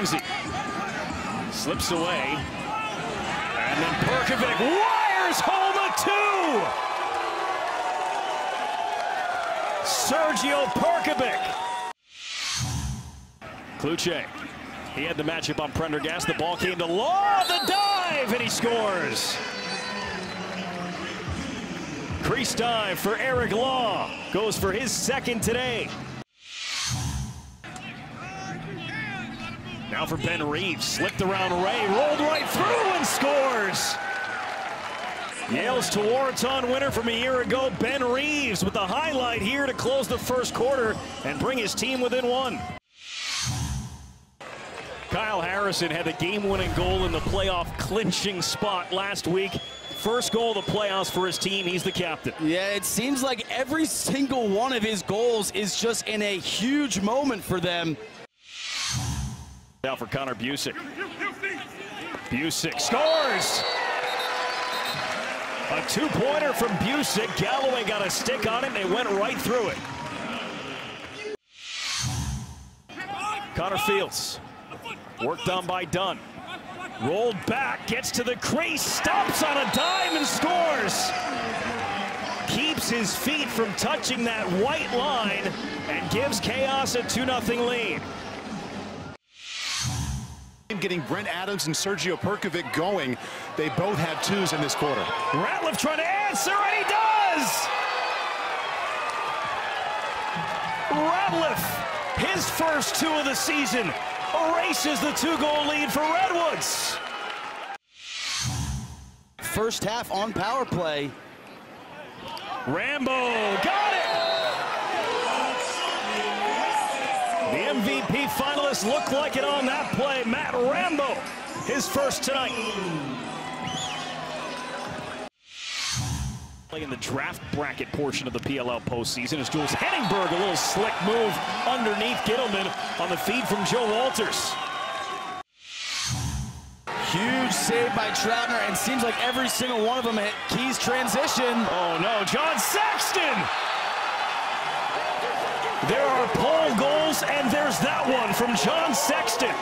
Guernsey. Slips away. And then Perkovic wires home a two! Sergio Perkovic. Kluczyk. He had the matchup on Prendergast. The ball came to Law, the dive, and he scores. Crease dive for Eric Law. Goes for his second today. Now for Ben Reeves, slipped around Ray, rolled right through and scores. Yale's Towerton winner from a year ago, Ben Reeves with the highlight here to close the first quarter and bring his team within one. Kyle Harrison had the game-winning goal in the playoff clinching spot last week. First goal of the playoffs for his team, he's the captain. Yeah, it seems like every single one of his goals is just in a huge moment for them. Now for Connor Busick. Busick scores! A two-pointer from Busick. Galloway got a stick on it, and they went right through it. Connor Fields. Work done by Dunn. Rolled back, gets to the crease, stops on a dime and scores! Keeps his feet from touching that white line and gives Chaos a 2-0 lead. Getting Brent Adams and Sergio Perkovic going. They both had twos in this quarter. Ratliff trying to answer, and he does! Ratliff, his first two of the season, erases the two-goal lead for Redwoods. First half on power play. Rambo got it! The MVP finalists look like it on that play. Matt Rambo, his first tonight. In the draft bracket portion of the PLL postseason, as duels Henningberg, a little slick move underneath Gittleman on the feed from Joe Walters. Huge save by Troutner, and seems like every single one of them hit Key's transition. Oh no, John Sexton! There are pole goals, and there's that one from John Sexton.